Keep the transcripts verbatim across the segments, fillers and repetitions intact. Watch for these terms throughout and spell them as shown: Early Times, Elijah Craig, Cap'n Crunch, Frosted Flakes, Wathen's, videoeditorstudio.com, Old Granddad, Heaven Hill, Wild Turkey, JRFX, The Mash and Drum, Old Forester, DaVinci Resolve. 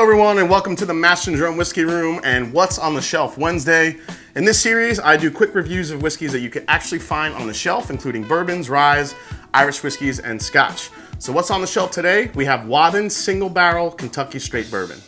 Hello everyone and welcome to the Mash and Drum Whiskey Room and What's on the Shelf Wednesday. In this series, I do quick reviews of whiskeys that you can actually find on the shelf, including bourbons, ryes, Irish whiskeys, and scotch. So what's on the shelf today? We have Wathen's Single Barrel Kentucky Straight Bourbon.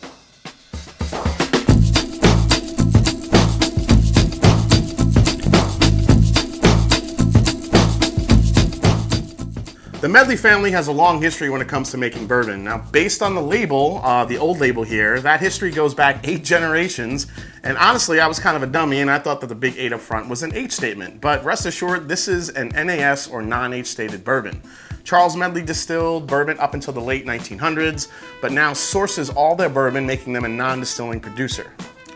The Medley family has a long history when it comes to making bourbon. Now, based on the label, uh, the old label here, that history goes back eight generations. And honestly, I was kind of a dummy and I thought that the big eight up front was an H statement. But rest assured, this is an N A S or non-H stated bourbon. Charles Medley distilled bourbon up until the late nineteen hundreds, but now sources all their bourbon, making them a non-distilling producer.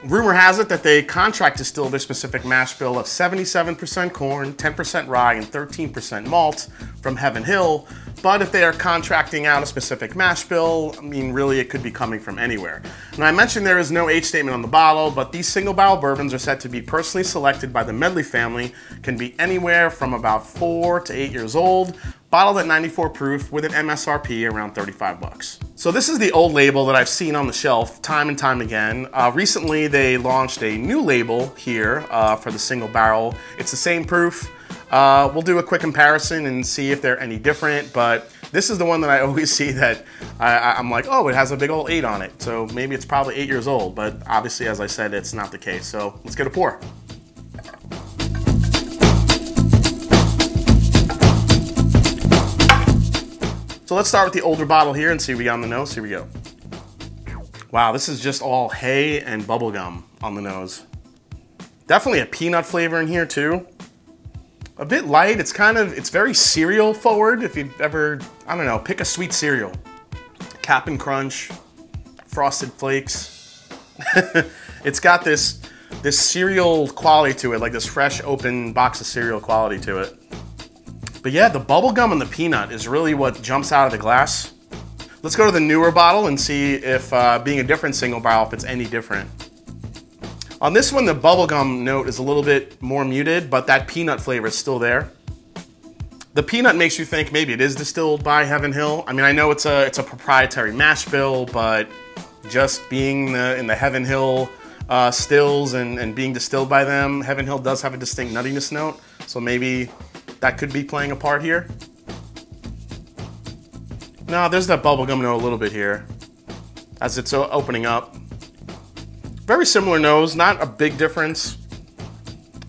Rumor has it that they contract distill their specific mash bill of seventy-seven percent corn, ten percent rye, and thirteen percent malt from Heaven Hill, but if they are contracting out a specific mash bill, I mean, really, it could be coming from anywhere. Now, I mentioned there is no age statement on the bottle, but these single barrel bourbons are said to be personally selected by the Medley family, can be anywhere from about four to eight years old, bottled at ninety-four proof with an M S R P around thirty-five bucks. So this is the old label that I've seen on the shelf time and time again. Uh, recently, they launched a new label here uh, for the single barrel. It's the same proof. Uh, we'll do a quick comparison and see if they're any different, but this is the one that I always see that I, I'm like, oh, it has a big old eight on it. So maybe it's probably eight years old, but obviously, as I said, it's not the case. So let's get a pour. So let's start with the older bottle here and see what we got on the nose. Here we go. Wow, this is just all hay and bubblegum on the nose. Definitely a peanut flavor in here too. A bit light, it's kind of, it's very cereal forward. If you've ever, I don't know, pick a sweet cereal. Cap'n Crunch, Frosted Flakes. It's got this, this cereal quality to it, like this fresh open box of cereal quality to it. But yeah, the bubble gum and the peanut is really what jumps out of the glass. Let's go to the newer bottle and see if uh, being a different single barrel, if it's any different. On this one, the bubble gum note is a little bit more muted, but that peanut flavor is still there. The peanut makes you think maybe it is distilled by Heaven Hill. I mean, I know it's a, it's a proprietary mash bill, but just being the, in the Heaven Hill uh, stills and, and being distilled by them, Heaven Hill does have a distinct nuttiness note, so maybe that could be playing a part here. No, there's that bubblegum note a little bit here as it's opening up. Very similar nose, not a big difference.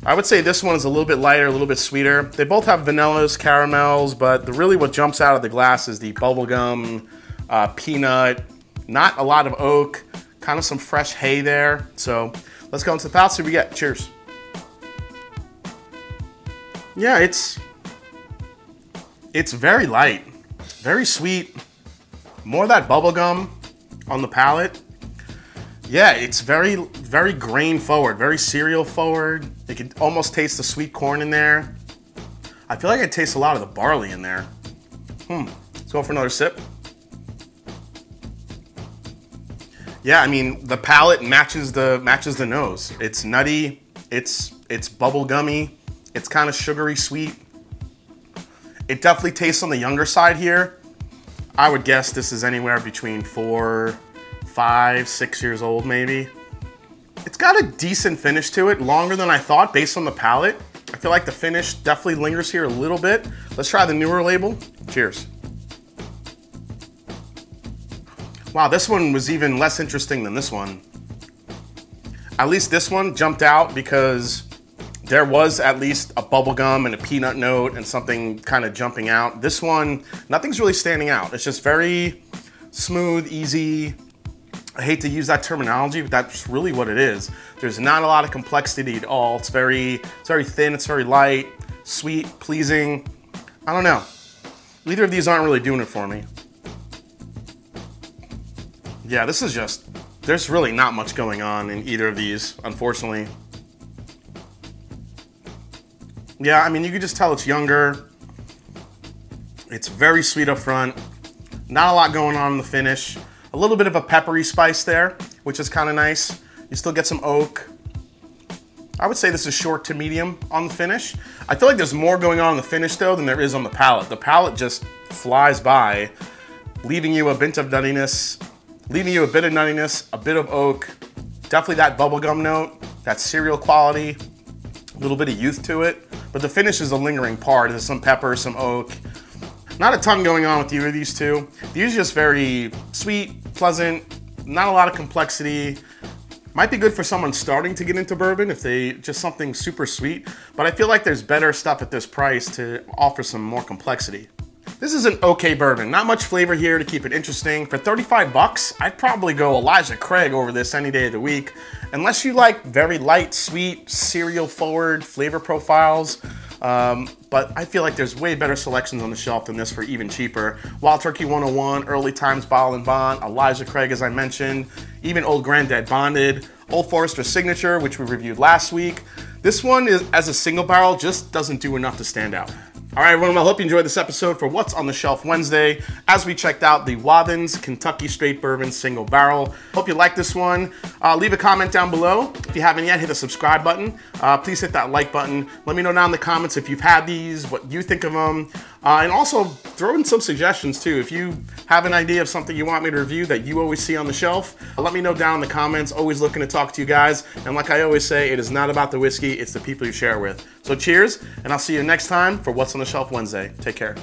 I would say this one is a little bit lighter, a little bit sweeter. They both have vanillas, caramels, but the, really what jumps out of the glass is the bubblegum, uh, peanut, not a lot of oak, kind of some fresh hay there. So let's go into the palate, see what we get. Cheers. Yeah, it's, it's very light, very sweet, more of that bubblegum on the palate. Yeah, it's very, very grain forward, very cereal forward. You can almost taste the sweet corn in there. I feel like I taste a lot of the barley in there. Hmm, let's go for another sip. Yeah, I mean, the palate matches the, matches the nose. It's nutty, it's, it's bubblegummy. It's kind of sugary sweet. It definitely tastes on the younger side here. I would guess this is anywhere between four, five, six years old maybe. It's got a decent finish to it, longer than I thought based on the palate. I feel like the finish definitely lingers here a little bit. Let's try the newer label. Cheers. Wow, this one was even less interesting than this one. At least this one jumped out because there was at least a bubblegum and a peanut note and something kind of jumping out. This one, nothing's really standing out. It's just very smooth, easy. I hate to use that terminology, but that's really what it is. There's not a lot of complexity at all. It's very, it's very thin, it's very light, sweet, pleasing. I don't know. Neither of these aren't really doing it for me. Yeah, this is just, there's really not much going on in either of these, unfortunately. Yeah, I mean, you can just tell it's younger. It's very sweet up front. Not a lot going on in the finish. A little bit of a peppery spice there, which is kind of nice. You still get some oak. I would say this is short to medium on the finish. I feel like there's more going on in the finish, though, than there is on the palate. The palate just flies by, leaving you a bit of nuttiness, leaving you a bit of nuttiness, a bit of oak, definitely that bubblegum note, that cereal quality, a little bit of youth to it. But the finish is the lingering part. There's some pepper, some oak. Not a ton going on with either of these two. These are just very sweet, pleasant, not a lot of complexity. Might be good for someone starting to get into bourbon if they just something super sweet, but I feel like there's better stuff at this price to offer some more complexity. This is an okay bourbon. Not much flavor here to keep it interesting. For thirty-five bucks, I'd probably go Elijah Craig over this any day of the week. Unless you like very light, sweet, cereal forward flavor profiles. Um, but I feel like there's way better selections on the shelf than this for even cheaper. Wild Turkey one oh one, Early Times Bottle and Bond, Elijah Craig as I mentioned, even Old Granddad Bonded, Old Forester Signature, which we reviewed last week. This one is, as a single barrel, just doesn't do enough to stand out. All right, everyone, I hope you enjoyed this episode for What's on the Shelf Wednesday as we checked out the Wathen's Kentucky Straight Bourbon Single Barrel. Hope you like this one. Uh, leave a comment down below. If you haven't yet, hit the subscribe button. Uh, please hit that like button. Let me know down in the comments if you've had these, what you think of them. Uh, and also throw in some suggestions too. If you have an idea of something you want me to review that you always see on the shelf, let me know down in the comments. Always looking to talk to you guys. And like I always say, it is not about the whiskey, it's the people you share with. So cheers, and I'll see you next time for What's on the Shelf Wednesday. Take care.